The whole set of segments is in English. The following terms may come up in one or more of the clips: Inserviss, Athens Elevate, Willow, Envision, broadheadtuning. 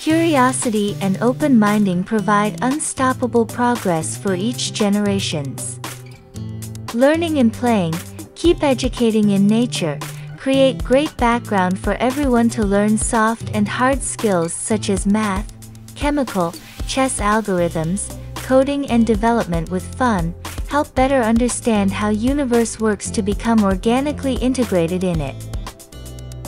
Curiosity and open-minding provide unstoppable progress for each generations. Learning and playing, keep educating in nature, create great background for everyone to learn soft and hard skills such as math, chemical, chess algorithms, coding and development with fun, help better understand how universe works to become organically integrated in it.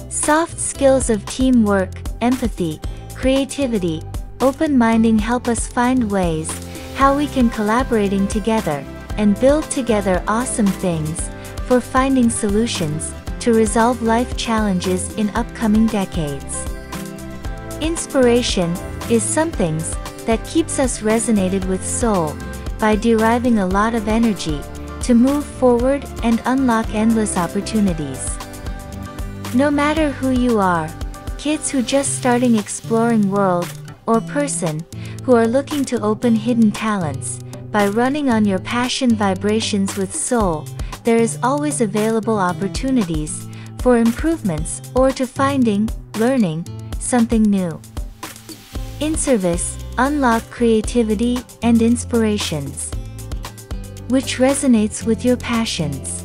Soft skills of teamwork, empathy, creativity, open-minding help us find ways how we can collaborating together and build together awesome things for finding solutions to resolve life challenges in upcoming decades. Inspiration is something that keeps us resonated with soul by deriving a lot of energy to move forward and unlock endless opportunities. No matter who you are, kids who just starting exploring world, or person who are looking to open hidden talents, by running on your passion vibrations with soul, there is always available opportunities for improvements or to finding, learning, something new. Inserviss, unlock creativity and inspirations, which resonates with your passions.